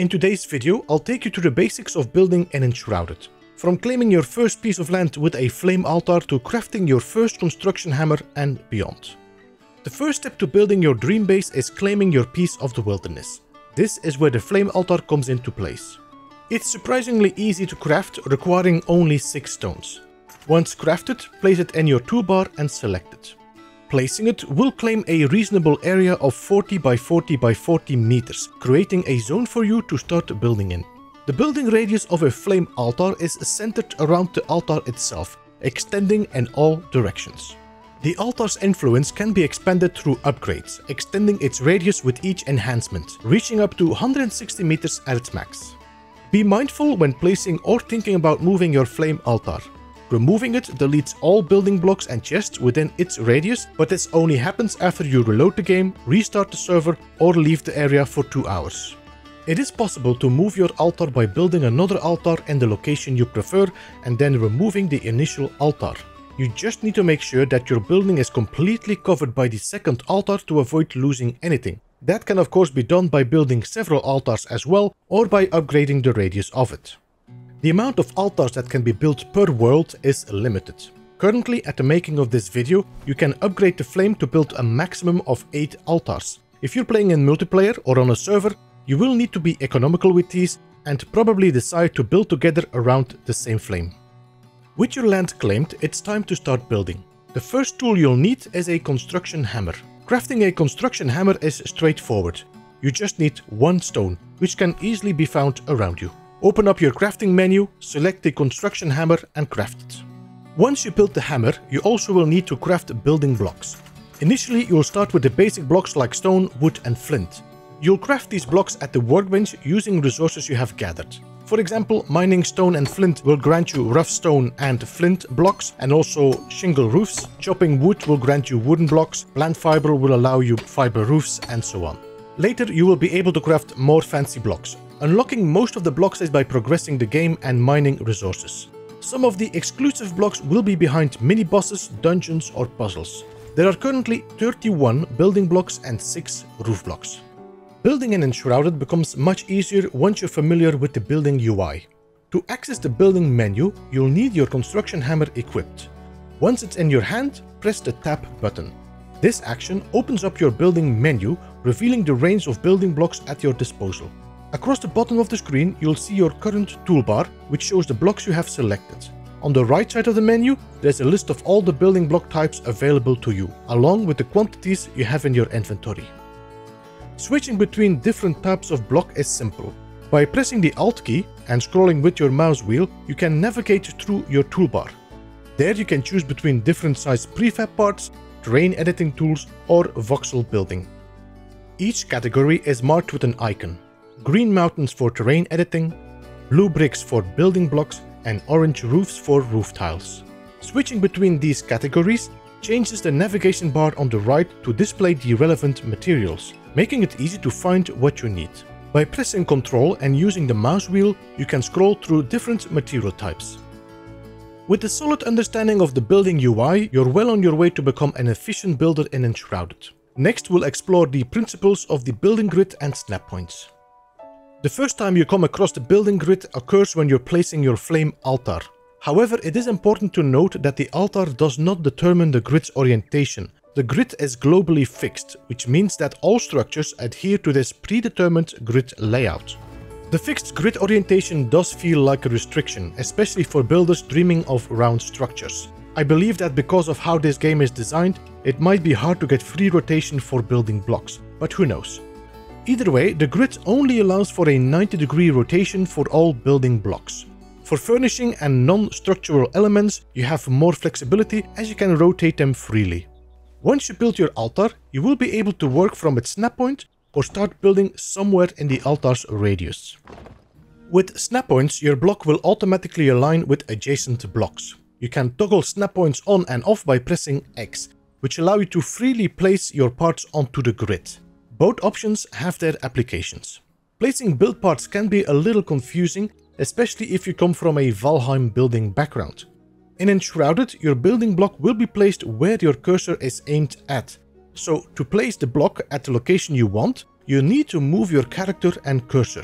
In today's video, I'll take you through the basics of building an Enshrouded. From claiming your first piece of land with a flame altar to crafting your first construction hammer and beyond. The first step to building your dream base is claiming your piece of the wilderness. This is where the flame altar comes into place. It's surprisingly easy to craft, requiring only 6 stones. Once crafted, place it in your toolbar and select it. Placing it will claim a reasonable area of 40 by 40 by 40 meters, creating a zone for you to start building in. The building radius of a flame altar is centered around the altar itself, extending in all directions. The altar's influence can be expanded through upgrades, extending its radius with each enhancement, reaching up to 160 meters at its max. Be mindful when placing or thinking about moving your flame altar. Removing it deletes all building blocks and chests within its radius, but this only happens after you reload the game, restart the server, or leave the area for 2 hours. It is possible to move your altar by building another altar in the location you prefer and then removing the initial altar. You just need to make sure that your building is completely covered by the second altar to avoid losing anything. That can of course be done by building several altars as well, or by upgrading the radius of it. The amount of altars that can be built per world is limited. Currently, at the making of this video, you can upgrade the flame to build a maximum of 8 altars. If you're playing in multiplayer or on a server, you will need to be economical with these and probably decide to build together around the same flame. With your land claimed, it's time to start building. The first tool you'll need is a construction hammer. Crafting a construction hammer is straightforward. You just need 1 stone, which can easily be found around you. Open up your crafting menu, select the construction hammer and craft it. Once you build the hammer, you also will need to craft building blocks. Initially, you'll start with the basic blocks like stone, wood and flint. You'll craft these blocks at the workbench using resources you have gathered. For example, mining stone and flint will grant you rough stone and flint blocks and also shingle roofs. Chopping wood will grant you wooden blocks, plant fiber will allow you fiber roofs and so on. Later, you will be able to craft more fancy blocks. Unlocking most of the blocks is by progressing the game and mining resources. Some of the exclusive blocks will be behind mini-bosses, dungeons or puzzles. There are currently 31 building blocks and 6 roof blocks. Building an Enshrouded becomes much easier once you're familiar with the building UI. To access the building menu, you'll need your construction hammer equipped. Once it's in your hand, press the Tab button. This action opens up your building menu, revealing the range of building blocks at your disposal. Across the bottom of the screen, you'll see your current toolbar, which shows the blocks you have selected. On the right side of the menu, there's a list of all the building block types available to you, along with the quantities you have in your inventory. Switching between different types of block is simple. By pressing the Alt key and scrolling with your mouse wheel, you can navigate through your toolbar. There you can choose between different size prefab parts, terrain editing tools, or voxel building. Each category is marked with an icon. Green mountains for terrain editing, blue bricks for building blocks, and orange roofs for roof tiles. Switching between these categories changes the navigation bar on the right to display the relevant materials, making it easy to find what you need. By pressing Ctrl and using the mouse wheel, you can scroll through different material types. With a solid understanding of the building UI, you're well on your way to become an efficient builder in Enshrouded. Next, we'll explore the principles of the building grid and snap points. The first time you come across the building grid occurs when you're placing your flame altar. However, it is important to note that the altar does not determine the grid's orientation. The grid is globally fixed, which means that all structures adhere to this predetermined grid layout. The fixed grid orientation does feel like a restriction, especially for builders dreaming of round structures. I believe that because of how this game is designed, it might be hard to get free rotation for building blocks, but who knows? Either way, the grid only allows for a 90-degree rotation for all building blocks. For furnishing and non-structural elements, you have more flexibility as you can rotate them freely. Once you build your altar, you will be able to work from its snap point or start building somewhere in the altar's radius. With snap points, your block will automatically align with adjacent blocks. You can toggle snap points on and off by pressing X, which allow you to freely place your parts onto the grid. Both options have their applications. Placing build parts can be a little confusing, especially if you come from a Valheim building background. In Enshrouded, your building block will be placed where your cursor is aimed at. So to place the block at the location you want, you need to move your character and cursor.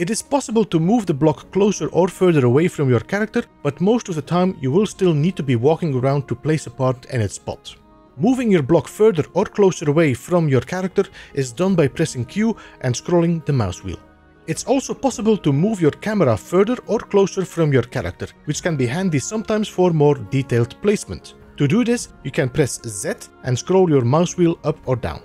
It is possible to move the block closer or further away from your character, but most of the time you will still need to be walking around to place a part and its spot. Moving your block further or closer away from your character is done by pressing Q and scrolling the mouse wheel. It's also possible to move your camera further or closer from your character, which can be handy sometimes for more detailed placement. To do this, you can press Z and scroll your mouse wheel up or down.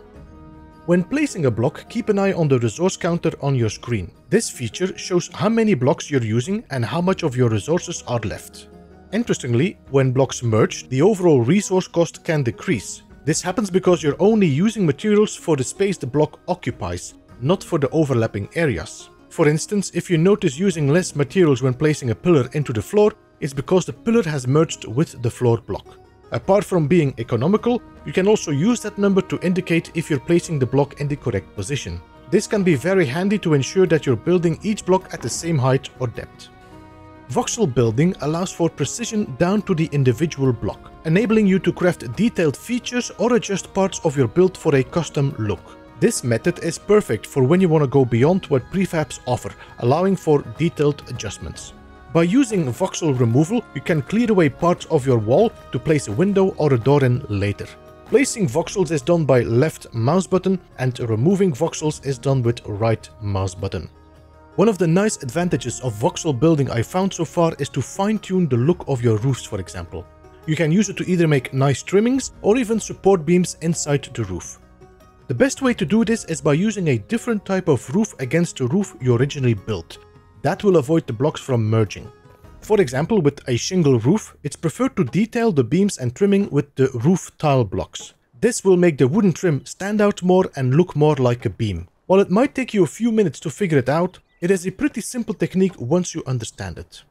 When placing a block, keep an eye on the resource counter on your screen. This feature shows how many blocks you're using and how much of your resources are left. Interestingly, when blocks merge, the overall resource cost can decrease. This happens because you're only using materials for the space the block occupies, not for the overlapping areas. For instance, if you notice using less materials when placing a pillar into the floor, it's because the pillar has merged with the floor block. Apart from being economical, you can also use that number to indicate if you're placing the block in the correct position. This can be very handy to ensure that you're building each block at the same height or depth. Voxel building allows for precision down to the individual block, enabling you to craft detailed features or adjust parts of your build for a custom look. This method is perfect for when you want to go beyond what prefabs offer, allowing for detailed adjustments. By using voxel removal, you can clear away parts of your wall to place a window or a door in later. Placing voxels is done by left mouse button, and removing voxels is done with right mouse button. One of the nice advantages of voxel building I found so far is to fine-tune the look of your roofs, for example. You can use it to either make nice trimmings or even support beams inside the roof. The best way to do this is by using a different type of roof against the roof you originally built. That will avoid the blocks from merging. For example, with a shingle roof, it's preferred to detail the beams and trimming with the roof tile blocks. This will make the wooden trim stand out more and look more like a beam. While it might take you a few minutes to figure it out, it is a pretty simple technique once you understand it.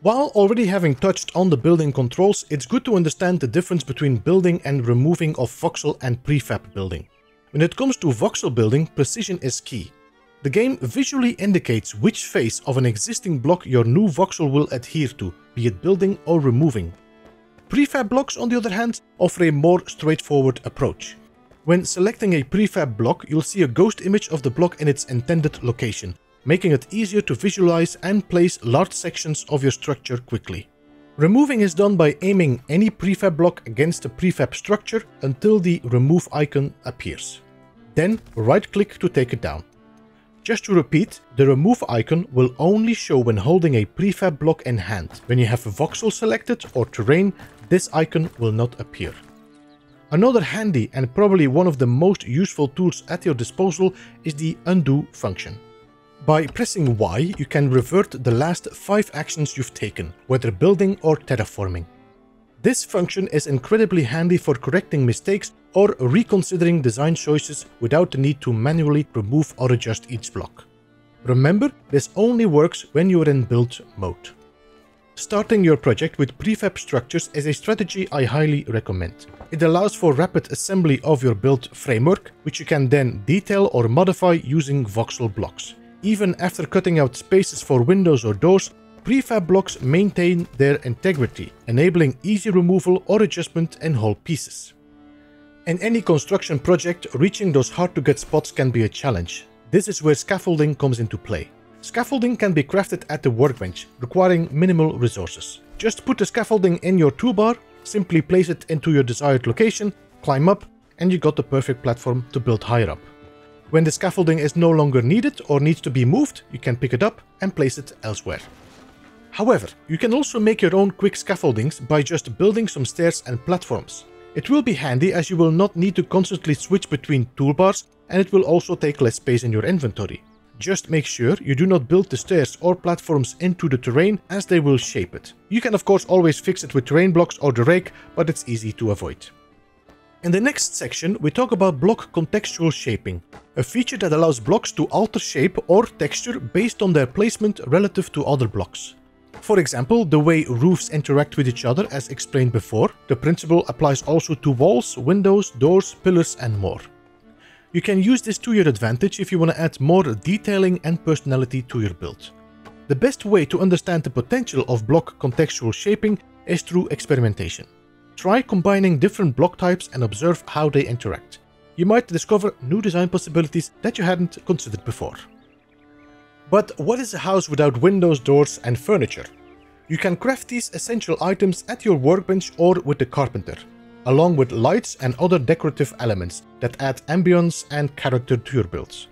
While already having touched on the building controls, it's good to understand the difference between building and removing of voxel and prefab building. When it comes to voxel building, precision is key. The game visually indicates which face of an existing block your new voxel will adhere to, be it building or removing. Prefab blocks, on the other hand, offer a more straightforward approach. When selecting a prefab block, you'll see a ghost image of the block in its intended location, making it easier to visualize and place large sections of your structure quickly. Removing is done by aiming any prefab block against a prefab structure until the remove icon appears. Then right-click to take it down. Just to repeat, the remove icon will only show when holding a prefab block in hand. When you have a voxel selected or terrain, this icon will not appear. Another handy and probably one of the most useful tools at your disposal is the undo function. By pressing Y, you can revert the last 5 actions you've taken, whether building or terraforming. This function is incredibly handy for correcting mistakes or reconsidering design choices without the need to manually remove or adjust each block. Remember, this only works when you're in build mode. Starting your project with prefab structures is a strategy I highly recommend. It allows for rapid assembly of your build framework, which you can then detail or modify using voxel blocks. Even after cutting out spaces for windows or doors, prefab blocks maintain their integrity, enabling easy removal or adjustment in whole pieces. In any construction project, reaching those hard-to-get spots can be a challenge. This is where scaffolding comes into play. Scaffolding can be crafted at the workbench, requiring minimal resources. Just put the scaffolding in your toolbar, simply place it into your desired location, climb up, and you got the perfect platform to build higher up. When the scaffolding is no longer needed or needs to be moved, you can pick it up and place it elsewhere. However, you can also make your own quick scaffoldings by just building some stairs and platforms. It will be handy as you will not need to constantly switch between toolbars, and it will also take less space in your inventory. Just make sure you do not build the stairs or platforms into the terrain, as they will shape it. You can of course always fix it with terrain blocks or the rake, but it's easy to avoid. In the next section, we talk about block contextual shaping, a feature that allows blocks to alter shape or texture based on their placement relative to other blocks. For example, the way roofs interact with each other as explained before. The principle applies also to walls, windows, doors, pillars and more. You can use this to your advantage if you want to add more detailing and personality to your build. The best way to understand the potential of block contextual shaping is through experimentation. Try combining different block types and observe how they interact. You might discover new design possibilities that you hadn't considered before. But what is a house without windows, doors and furniture? You can craft these essential items at your workbench or with the carpenter, along with lights and other decorative elements that add ambience and character to your builds.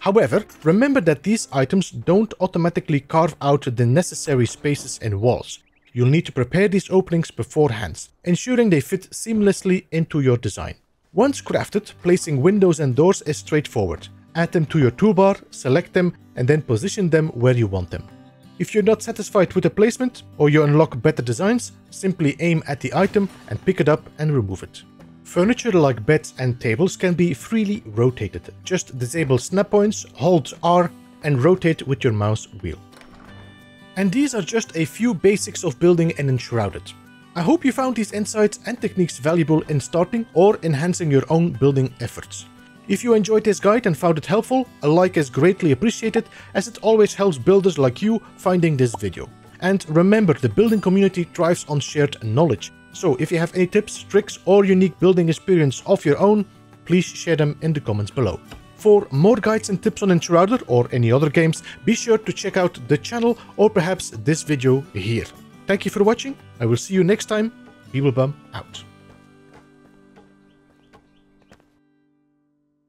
However, remember that these items don't automatically carve out the necessary spaces in walls. You'll need to prepare these openings beforehand, ensuring they fit seamlessly into your design. Once crafted, placing windows and doors is straightforward. Add them to your toolbar, select them, and then position them where you want them. If you're not satisfied with the placement or you unlock better designs, simply aim at the item and pick it up and remove it. Furniture like beds and tables can be freely rotated. Just disable snap points, hold R and rotate with your mouse wheel. And these are just a few basics of building an Enshrouded. I hope you found these insights and techniques valuable in starting or enhancing your own building efforts. If you enjoyed this guide and found it helpful, a like is greatly appreciated as it always helps builders like you finding this video. And remember, the building community thrives on shared knowledge, so if you have any tips, tricks or unique building experience of your own, please share them in the comments below. For more guides and tips on Enshrouded or any other games, be sure to check out the channel or perhaps this video here. Thank you for watching, I will see you next time. Beeblebum out.